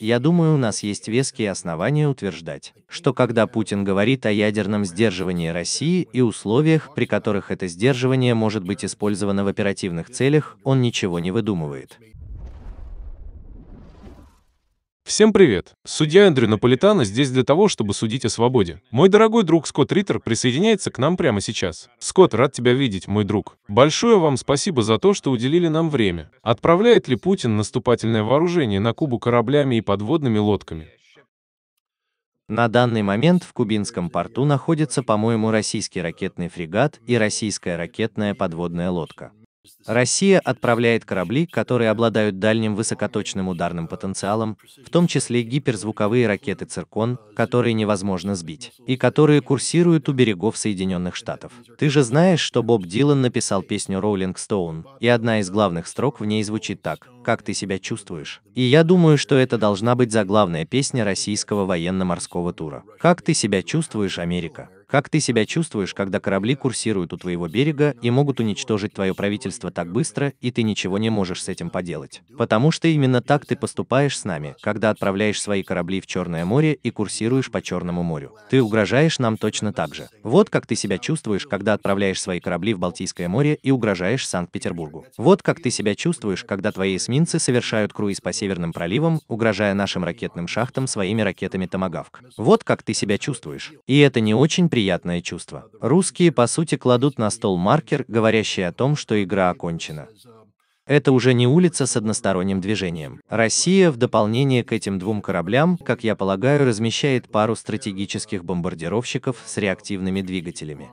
Я думаю, у нас есть веские основания утверждать, что когда Путин говорит о ядерном сдерживании России и условиях, при которых это сдерживание может быть использовано в оперативных целях, он ничего не выдумывает. Всем привет! Судья Эндрю Наполитано здесь для того, чтобы судить о свободе. Мой дорогой друг Скотт Риттер присоединяется к нам прямо сейчас. Скотт, рад тебя видеть, мой друг. Большое вам спасибо за то, что уделили нам время. Отправляет ли Путин наступательное вооружение на Кубу кораблями и подводными лодками? На данный момент в Кубинском порту находится, по-моему, российский ракетный фрегат и российская ракетная подводная лодка. Россия отправляет корабли, которые обладают дальним высокоточным ударным потенциалом, в том числе гиперзвуковые ракеты «Циркон», которые невозможно сбить, и которые курсируют у берегов Соединенных Штатов. Ты же знаешь, что Боб Дилан написал песню «Роллинг Стоун», и одна из главных строк в ней звучит так: «Как ты себя чувствуешь?» И я думаю, что это должна быть заглавная песня российского военно-морского тура. «Как ты себя чувствуешь, Америка? Как ты себя чувствуешь, когда корабли курсируют у твоего берега и могут уничтожить твое правительство так быстро, и ты ничего не можешь с этим поделать? Потому что именно так ты поступаешь с нами, когда отправляешь свои корабли в Черное море и курсируешь по Черному морю. Ты угрожаешь нам точно так же. Вот как ты себя чувствуешь, когда отправляешь свои корабли в Балтийское море и угрожаешь Санкт-Петербургу. Вот как ты себя чувствуешь, когда твои эсминцы совершают круиз по Северным проливам, угрожая нашим ракетным шахтам своими ракетами «Томагавк». Вот как ты себя чувствуешь. И это не очень приятное чувство. Русские, по сути, кладут на стол маркер, говорящий о том, что игра окончена. Это уже не улица с односторонним движением. Россия в дополнение к этим двум кораблям, как я полагаю, размещает пару стратегических бомбардировщиков с реактивными двигателями.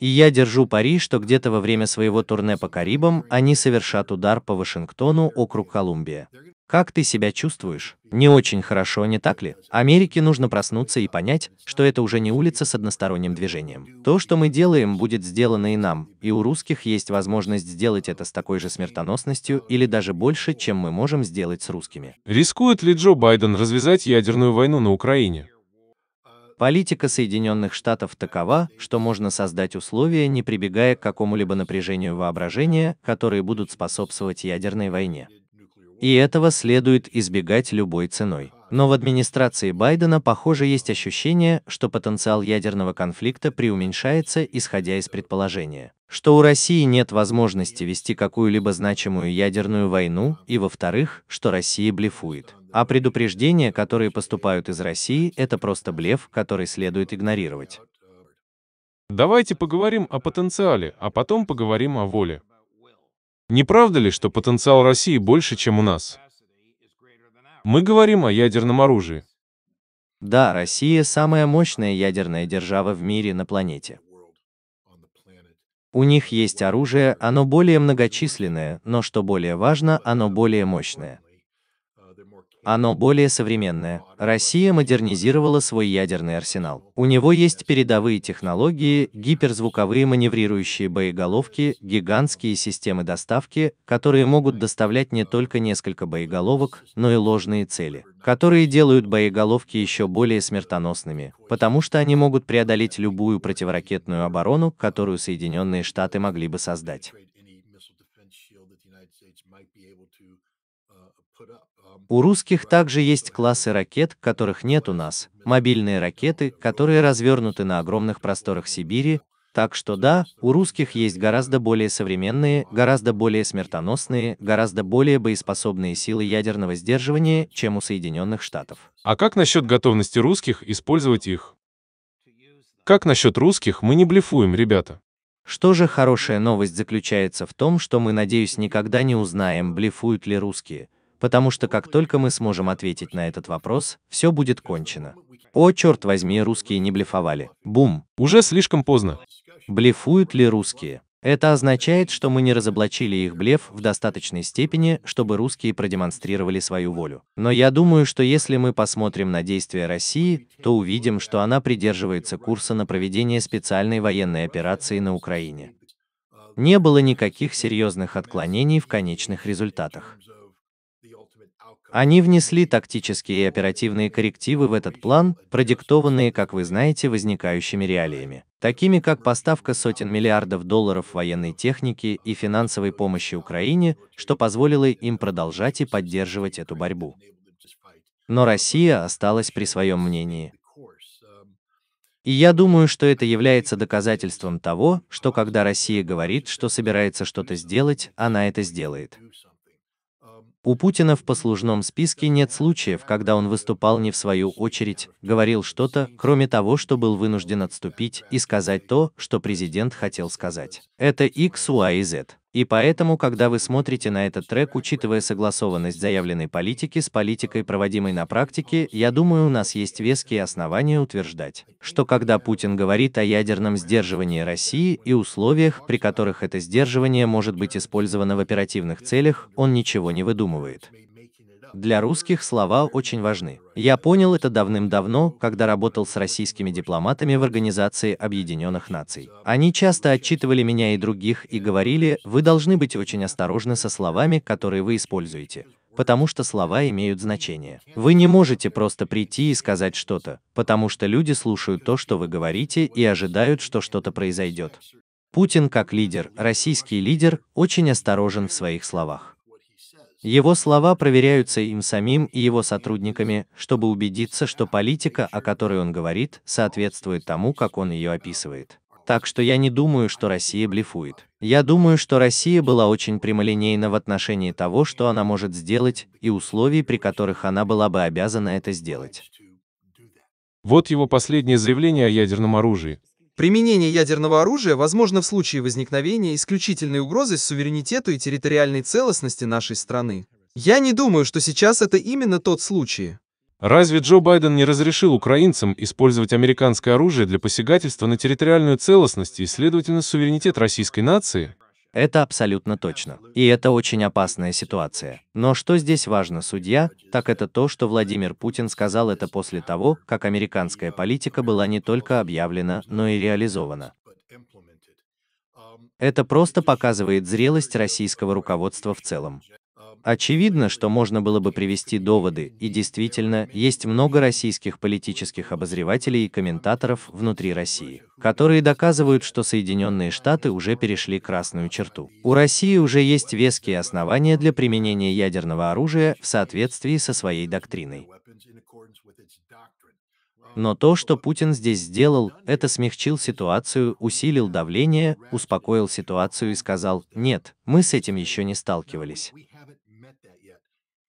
И я держу пари, что где-то во время своего турне по Карибам они совершат удар по Вашингтону, округ Колумбия. Как ты себя чувствуешь? Не очень хорошо, не так ли? Америке нужно проснуться и понять, что это уже не улица с односторонним движением. То, что мы делаем, будет сделано и нам, и у русских есть возможность сделать это с такой же смертоносностью или даже больше, чем мы можем сделать с русскими. Рискует ли Джо Байден развязать ядерную войну на Украине? Политика Соединенных Штатов такова, что можно создать условия, не прибегая к какому-либо напряжению воображения, которые будут способствовать ядерной войне. И этого следует избегать любой ценой. Но в администрации Байдена, похоже, есть ощущение, что потенциал ядерного конфликта преуменьшается, исходя из предположения, что у России нет возможности вести какую-либо значимую ядерную войну, и, во-вторых, что Россия блефует. А предупреждения, которые поступают из России, это просто блеф, который следует игнорировать. Давайте поговорим о потенциале, а потом поговорим о воле. Не правда ли, что потенциал России больше, чем у нас? Мы говорим о ядерном оружии. Да, Россия самая мощная ядерная держава в мире на планете. У них есть оружие, оно более многочисленное, но что более важно, оно более мощное. Оно более современное. Россия модернизировала свой ядерный арсенал. У него есть передовые технологии, гиперзвуковые маневрирующие боеголовки, гигантские системы доставки, которые могут доставлять не только несколько боеголовок, но и ложные цели, которые делают боеголовки еще более смертоносными, потому что они могут преодолеть любую противоракетную оборону, которую Соединенные Штаты могли бы создать. У русских также есть классы ракет, которых нет у нас, мобильные ракеты, которые развернуты на огромных просторах Сибири, так что да, у русских есть гораздо более современные, гораздо более смертоносные, гораздо более боеспособные силы ядерного сдерживания, чем у Соединенных Штатов. А как насчет готовности русских использовать их? Как насчет русских, мы не блефуем, ребята? Что же, хорошая новость заключается в том, что мы, надеюсь, никогда не узнаем, блефуют ли русские. Потому что как только мы сможем ответить на этот вопрос, все будет кончено. О, черт возьми, русские не блефовали. Бум. Уже слишком поздно. Блефуют ли русские? Это означает, что мы не разоблачили их блеф в достаточной степени, чтобы русские продемонстрировали свою волю. Но я думаю, что если мы посмотрим на действия России, то увидим, что она придерживается курса на проведение специальной военной операции на Украине. Не было никаких серьезных отклонений в конечных результатах. Они внесли тактические и оперативные коррективы в этот план, продиктованные, как вы знаете, возникающими реалиями, такими как поставка сотен миллиардов долларов военной техники и финансовой помощи Украине, что позволило им продолжать и поддерживать эту борьбу. Но Россия осталась при своем мнении. И я думаю, что это является доказательством того, что когда Россия говорит, что собирается что-то сделать, она это сделает. У Путина в послужном списке нет случаев, когда он выступал не в свою очередь, говорил что-то, кроме того, что был вынужден отступить и сказать то, что президент хотел сказать. Это X, Y и Z. И поэтому, когда вы смотрите на этот трек, учитывая согласованность заявленной политики с политикой, проводимой на практике, я думаю, у нас есть веские основания утверждать, что когда Путин говорит о ядерном сдерживании России и условиях, при которых это сдерживание может быть использовано в оперативных целях, он ничего не выдумывает. Для русских слова очень важны. Я понял это давным-давно, когда работал с российскими дипломатами в Организации Объединенных Наций. Они часто отчитывали меня и других и говорили: вы должны быть очень осторожны со словами, которые вы используете, потому что слова имеют значение. Вы не можете просто прийти и сказать что-то, потому что люди слушают то, что вы говорите, и ожидают, что что-то произойдет. Путин как лидер, российский лидер, очень осторожен в своих словах. Его слова проверяются им самим и его сотрудниками, чтобы убедиться, что политика, о которой он говорит, соответствует тому, как он ее описывает. Так что я не думаю, что Россия блефует. Я думаю, что Россия была очень прямолинейна в отношении того, что она может сделать, и условий, при которых она была бы обязана это сделать. Вот его последнее заявление о ядерном оружии. Применение ядерного оружия возможно в случае возникновения исключительной угрозы суверенитету и территориальной целостности нашей страны. Я не думаю, что сейчас это именно тот случай. Разве Джо Байден не разрешил украинцам использовать американское оружие для посягательства на территориальную целостность и, следовательно, суверенитет российской нации? Это абсолютно точно. И это очень опасная ситуация. Но что здесь важно, судья, так это то, что Владимир Путин сказал это после того, как американская политика была не только объявлена, но и реализована. Это просто показывает зрелость российского руководства в целом. Очевидно, что можно было бы привести доводы, и действительно, есть много российских политических обозревателей и комментаторов внутри России, которые доказывают, что Соединенные Штаты уже перешли красную черту. У России уже есть веские основания для применения ядерного оружия в соответствии со своей доктриной. Но то, что Путин здесь сделал, это смягчил ситуацию, усилил давление, успокоил ситуацию и сказал: «Нет, мы с этим еще не сталкивались».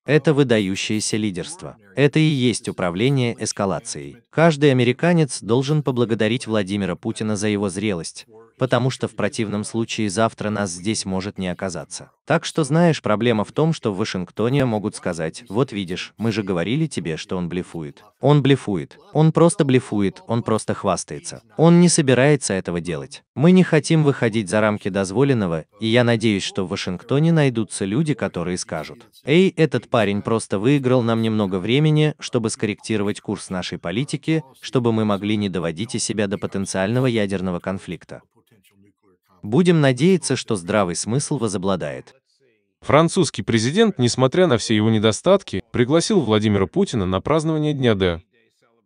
Это выдающееся лидерство. Это и есть управление эскалацией. Каждый американец должен поблагодарить Владимира Путина за его зрелость, потому что в противном случае завтра нас здесь может не оказаться. Так что, знаешь, проблема в том, что в Вашингтоне могут сказать: вот видишь, мы же говорили тебе, что он блефует. Он блефует. Он просто блефует, он просто хвастается. Он не собирается этого делать. Мы не хотим выходить за рамки дозволенного, и я надеюсь, что в Вашингтоне найдутся люди, которые скажут: эй, этот парень просто выиграл нам немного времени, чтобы скорректировать курс нашей политики, чтобы мы могли не доводить себя до потенциального ядерного конфликта. Будем надеяться, что здравый смысл возобладает. Французский президент, несмотря на все его недостатки, пригласил Владимира Путина на празднование Дня Д.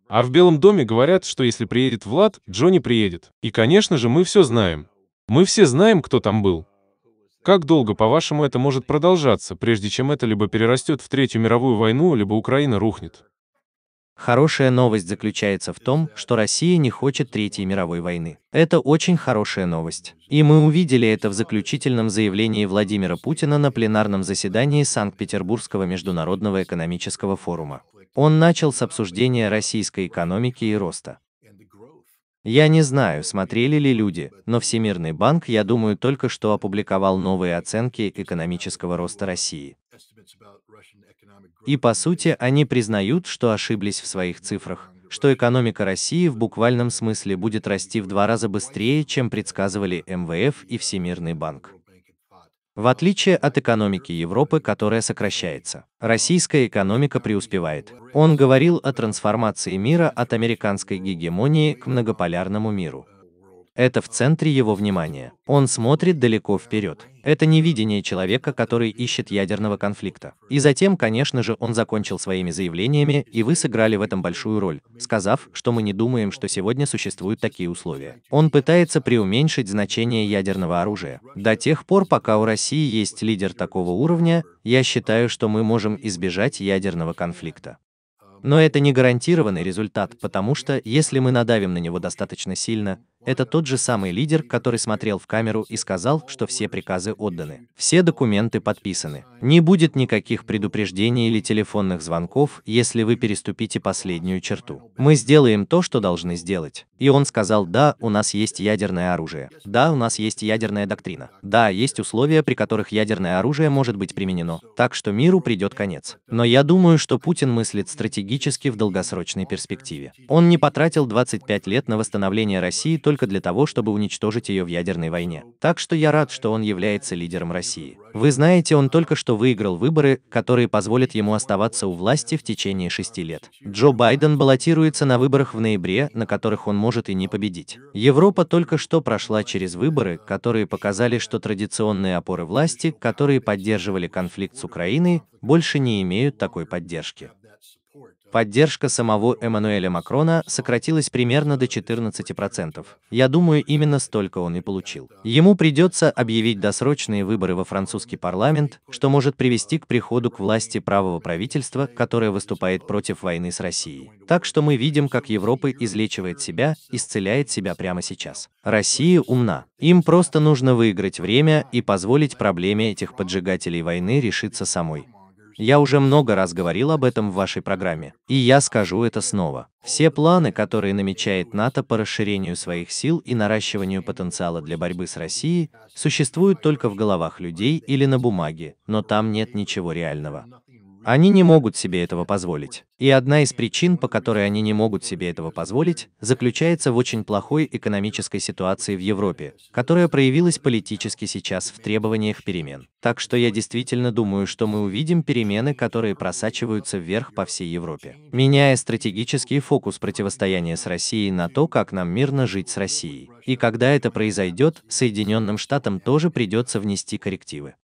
А в Белом доме говорят, что если приедет Влад, Джо не приедет. И, конечно же, мы все знаем. Мы все знаем, кто там был. Как долго, по-вашему, это может продолжаться, прежде чем это либо перерастет в Третью мировую войну, либо Украина рухнет? Хорошая новость заключается в том, что Россия не хочет Третьей мировой войны. Это очень хорошая новость. И мы увидели это в заключительном заявлении Владимира Путина на пленарном заседании Санкт-Петербургского международного экономического форума. Он начал с обсуждения российской экономики и роста. Я не знаю, смотрели ли люди, но Всемирный банк, я думаю, только что опубликовал новые оценки экономического роста России. И по сути они признают, что ошиблись в своих цифрах, что экономика России в буквальном смысле будет расти в 2 раза быстрее, чем предсказывали МВФ и Всемирный банк. В отличие от экономики Европы, которая сокращается, российская экономика преуспевает. Он говорил о трансформации мира от американской гегемонии к многополярному миру. Это в центре его внимания. Он смотрит далеко вперед. Это не видение человека, который ищет ядерного конфликта. И затем, конечно же, он закончил своими заявлениями, и вы сыграли в этом большую роль, сказав, что мы не думаем, что сегодня существуют такие условия. Он пытается преуменьшить значение ядерного оружия. До тех пор, пока у России есть лидер такого уровня, я считаю, что мы можем избежать ядерного конфликта. Но это не гарантированный результат, потому что, если мы надавим на него достаточно сильно, это тот же самый лидер, который смотрел в камеру и сказал, что все приказы отданы, все документы подписаны. Не будет никаких предупреждений или телефонных звонков, если вы переступите последнюю черту. Мы сделаем то, что должны сделать. И он сказал: да, у нас есть ядерное оружие. Да, у нас есть ядерная доктрина. Да, есть условия, при которых ядерное оружие может быть применено. Так что миру придет конец. Но я думаю, что Путин мыслит стратегически в долгосрочной перспективе. Он не потратил 25 лет на восстановление России только для того, чтобы уничтожить ее в ядерной войне. Так что я рад, что он является лидером России. Вы знаете, он только что выиграл выборы, которые позволят ему оставаться у власти в течение 6 лет. Джо Байден баллотируется на выборах в ноябре, на которых он может и не победить. Европа только что прошла через выборы, которые показали, что традиционные опоры власти, которые поддерживали конфликт с Украиной, больше не имеют такой поддержки. Поддержка самого Эммануэля Макрона сократилась примерно до 14%. Я думаю, именно столько он и получил. Ему придется объявить досрочные выборы во французский парламент, что может привести к приходу к власти правого правительства, которое выступает против войны с Россией. Так что мы видим, как Европа излечивает себя, исцеляет себя прямо сейчас. Россия умна. Им просто нужно выиграть время и позволить проблеме этих поджигателей войны решиться самой. Я уже много раз говорил об этом в вашей программе, и я скажу это снова. Все планы, которые намечает НАТО по расширению своих сил и наращиванию потенциала для борьбы с Россией, существуют только в головах людей или на бумаге, но там нет ничего реального. Они не могут себе этого позволить. И одна из причин, по которой они не могут себе этого позволить, заключается в очень плохой экономической ситуации в Европе, которая проявилась политически сейчас в требованиях перемен. Так что я действительно думаю, что мы увидим перемены, которые просачиваются вверх по всей Европе, меняя стратегический фокус противостояния с Россией на то, как нам мирно жить с Россией. И когда это произойдет, Соединенным Штатам тоже придется внести коррективы.